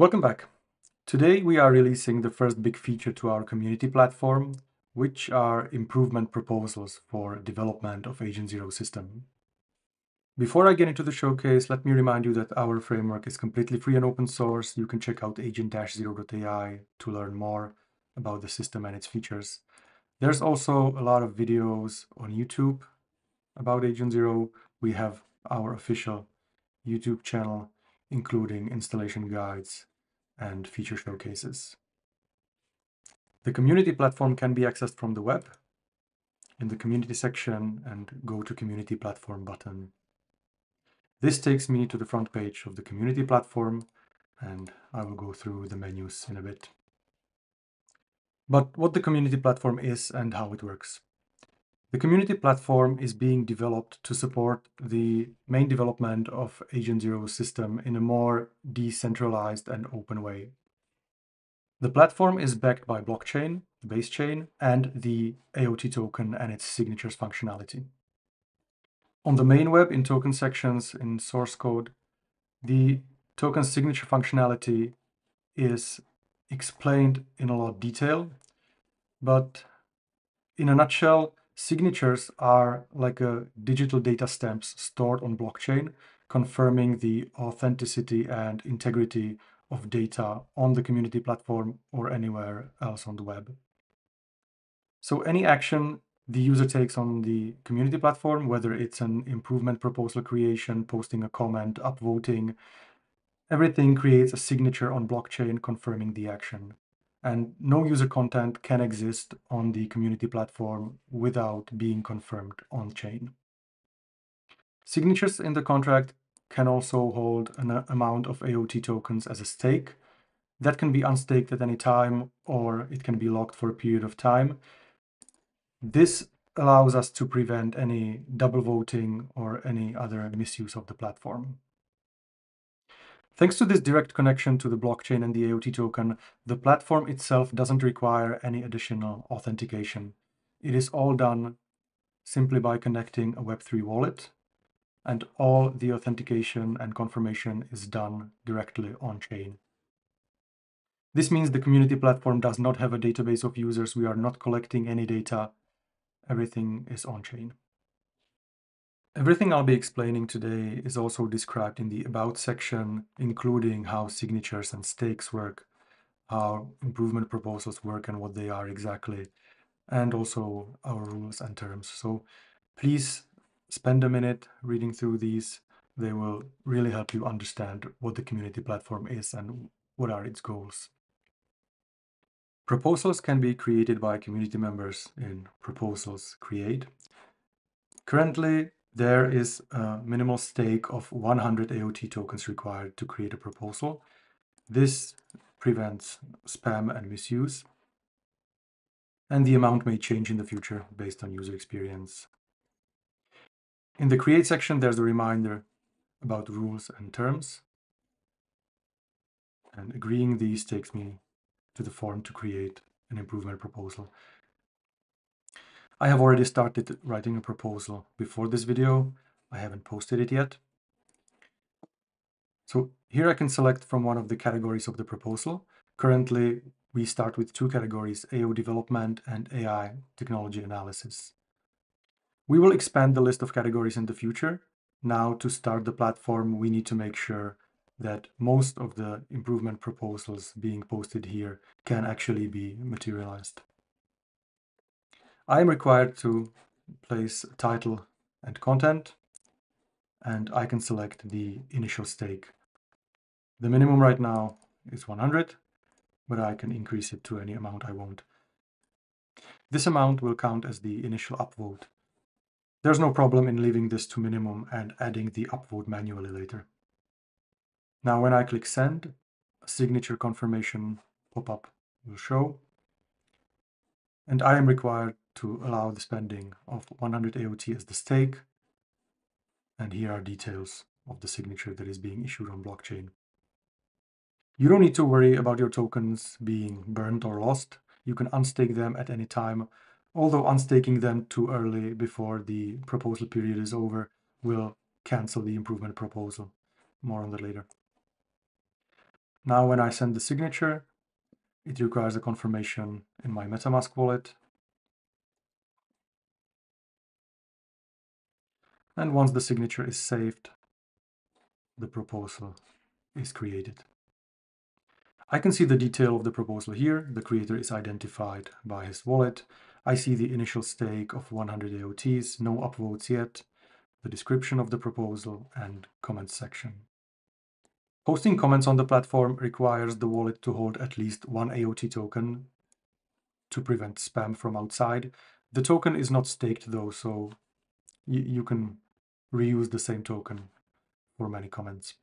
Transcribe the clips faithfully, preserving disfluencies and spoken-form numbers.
Welcome back. Today we are releasing the first big feature to our community platform, which are improvement proposals for development of Agent Zero system. Before I get into the showcase, let me remind you that our framework is completely free and open source. You can check out agent zero dot A I to learn more about the system and its features. There's also a lot of videos on YouTube about Agent Zero. We have our official YouTube channel, including installation guides and feature showcases. The community platform can be accessed from the web in the community section and go to community platform button. This takes me to the front page of the community platform, and I will go through the menus in a bit. But what the community platform is and how it works. The community platform is being developed to support the main development of Agent Zero system in a more decentralized and open way. The platform is backed by blockchain, the Base Chain, and the A O T token and its signatures functionality. On the main web, in token sections, in source code, the token signature functionality is explained in a lot of detail, but in a nutshell, signatures are like a digital data stamps stored on blockchain, confirming the authenticity and integrity of data on the community platform or anywhere else on the web. So any action the user takes on the community platform, whether it's an improvement proposal creation, posting a comment, upvoting, everything creates a signature on blockchain confirming the action. And no user content can exist on the community platform without being confirmed on-chain. Signatures in the contract can also hold an amount of A O T tokens as a stake. That can be unstaked at any time, or it can be locked for a period of time. This allows us to prevent any double voting or any other misuse of the platform. Thanks to this direct connection to the blockchain and the A O T token, the platform itself doesn't require any additional authentication. It is all done simply by connecting a web three wallet, and all the authentication and confirmation is done directly on-chain. This means the community platform does not have a database of users. We are not collecting any data. Everything is on-chain. Everything I'll be explaining today is also described in the About section, including how signatures and stakes work, how improvement proposals work and what they are exactly, and also our rules and terms. So please spend a minute reading through these. They will really help you understand what the community platform is and what are its goals. Proposals can be created by community members in Proposals Create. Currently, there is a minimal stake of one hundred A O T tokens required to create a proposal. This prevents spam and misuse, and the amount may change in the future based on user experience. In the Create section, there's a reminder about rules and terms, and agreeing these takes me to the form to create an improvement proposal. I have already started writing a proposal before this video. I haven't posted it yet. So here I can select from one of the categories of the proposal. Currently, we start with two categories, A O development and A I technology analysis. We will expand the list of categories in the future. Now, to start the platform, we need to make sure that most of the improvement proposals being posted here can actually be materialized. I am required to place title and content, and I can select the initial stake. The minimum right now is one hundred, but I can increase it to any amount I want. This amount will count as the initial upvote. There's no problem in leaving this to minimum and adding the upvote manually later. Now, when I click send, a signature confirmation pop-up will show, and I am required to allow the spending of one hundred A O T as the stake. And here are details of the signature that is being issued on blockchain. You don't need to worry about your tokens being burnt or lost. You can unstake them at any time, although unstaking them too early before the proposal period is over will cancel the improvement proposal. More on that later. Now, when I send the signature, it requires a confirmation in my MetaMask wallet. And once the signature is saved, the proposal is created. I can see the detail of the proposal here. The creator is identified by his wallet. I see the initial stake of one hundred A O Ts, no upvotes yet, the description of the proposal, and comment section. Posting comments on the platform requires the wallet to hold at least one A O T token to prevent spam from outside. The token is not staked though, so you can reuse the same token for many comments.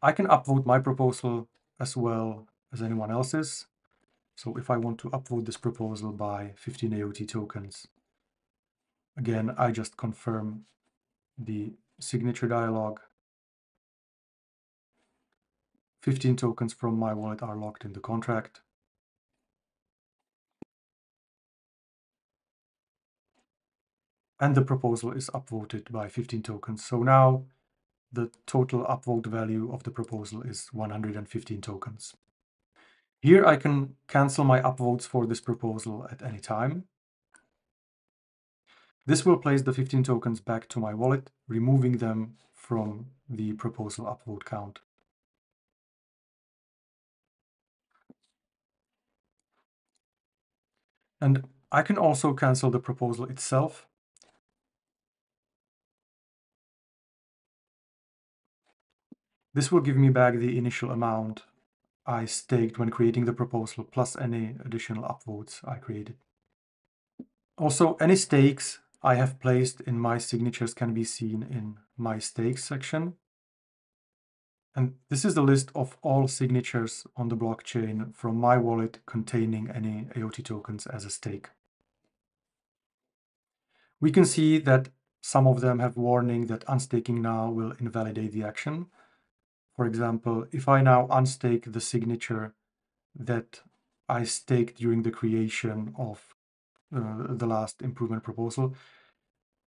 I can upvote my proposal as well as anyone else's. So if I want to upvote this proposal by fifteen A O T tokens, again, I just confirm the signature dialog. fifteen tokens from my wallet are locked in the contract. And the proposal is upvoted by fifteen tokens. So now the total upvote value of the proposal is one hundred fifteen tokens. Here I can cancel my upvotes for this proposal at any time. This will place the fifteen tokens back to my wallet, removing them from the proposal upvote count. And I can also cancel the proposal itself. This will give me back the initial amount I staked when creating the proposal, plus any additional upvotes I created. Also, any stakes I have placed in my signatures can be seen in my stakes section. And this is the list of all signatures on the blockchain from my wallet containing any A O T tokens as a stake. We can see that some of them have warning that unstaking now will invalidate the action. For example, if I now unstake the signature that I staked during the creation of uh, the last improvement proposal,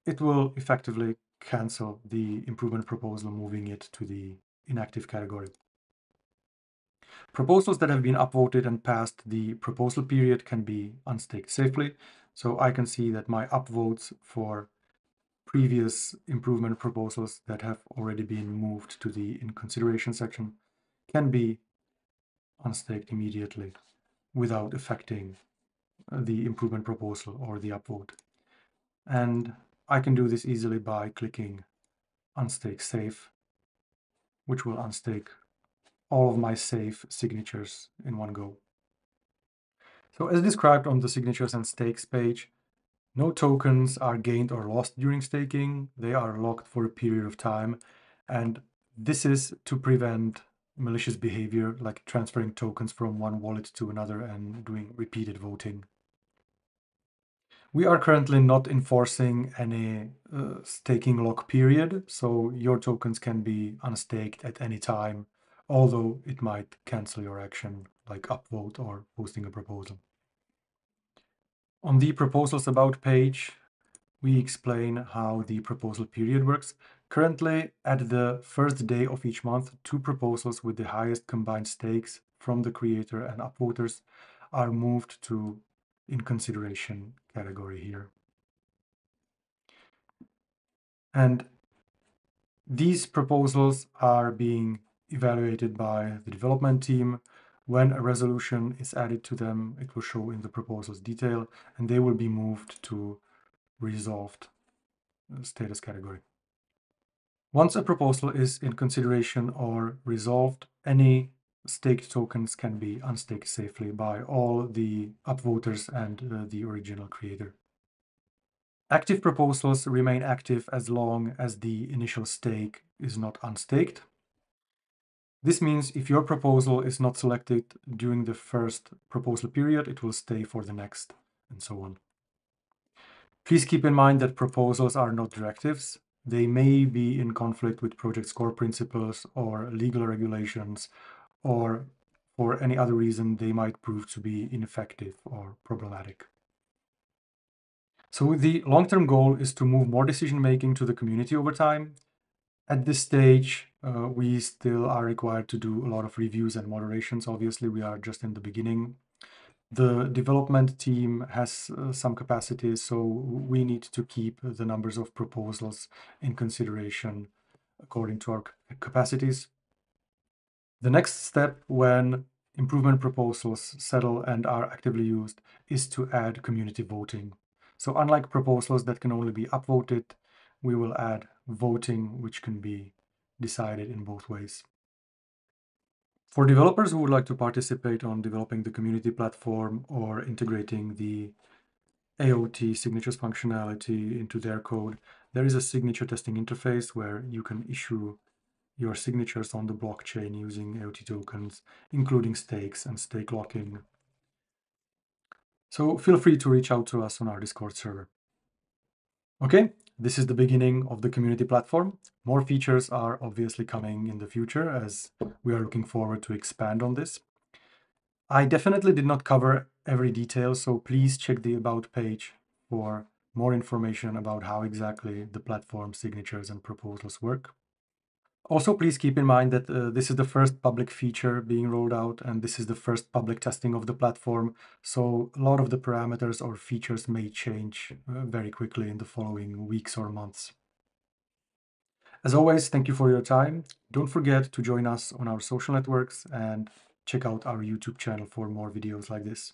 it will effectively cancel the improvement proposal, moving it to the inactive category. Proposals that have been upvoted and passed the proposal period can be unstaked safely. So I can see that my upvotes for previous improvement proposals that have already been moved to the in consideration section can be unstaked immediately without affecting the improvement proposal or the upvote. And I can do this easily by clicking unstake safe, which will unstake all of my safe signatures in one go. So as described on the signatures and stakes page, no tokens are gained or lost during staking. They are locked for a period of time. And this is to prevent malicious behavior, like transferring tokens from one wallet to another and doing repeated voting. We are currently not enforcing any uh, staking lock period, so your tokens can be unstaked at any time, although it might cancel your action, like upvote or posting a proposal. On the Proposals About page, we explain how the proposal period works. Currently, at the first day of each month, two proposals with the highest combined stakes from the creator and upvoters are moved to in consideration category here. And these proposals are being evaluated by the development team. When a resolution is added to them, it will show in the proposal's detail, and they will be moved to resolved status category. Once a proposal is in consideration or resolved, any staked tokens can be unstaked safely by all the upvoters and uh, the original creator. Active proposals remain active as long as the initial stake is not unstaked. This means if your proposal is not selected during the first proposal period, it will stay for the next, and so on. Please keep in mind that proposals are not directives. They may be in conflict with project core principles or legal regulations, or for any other reason, they might prove to be ineffective or problematic. So the long-term goal is to move more decision-making to the community over time. At this stage, uh, we still are required to do a lot of reviews and moderations. Obviously, we are just in the beginning. The development team has uh, some capacity, so we need to keep the numbers of proposals in consideration according to our capacities. The next step, when improvement proposals settle and are actively used, is to add community voting. So unlike proposals that can only be upvoted, we will add voting, which can be decided in both ways. For developers who would like to participate on developing the community platform or integrating the A O T signatures functionality into their code, there is a signature testing interface where you can issue your signatures on the blockchain using A O T tokens, including stakes and stake locking. So feel free to reach out to us on our Discord server. Okay. This is the beginning of the community platform. More features are obviously coming in the future as we are looking forward to expand on this. I definitely did not cover every detail, so please check the About page for more information about how exactly the platform signatures and proposals work. Also, please keep in mind that uh, this is the first public feature being rolled out and this is the first public testing of the platform. So a lot of the parameters or features may change uh, very quickly in the following weeks or months. As always, thank you for your time. Don't forget to join us on our social networks and check out our YouTube channel for more videos like this.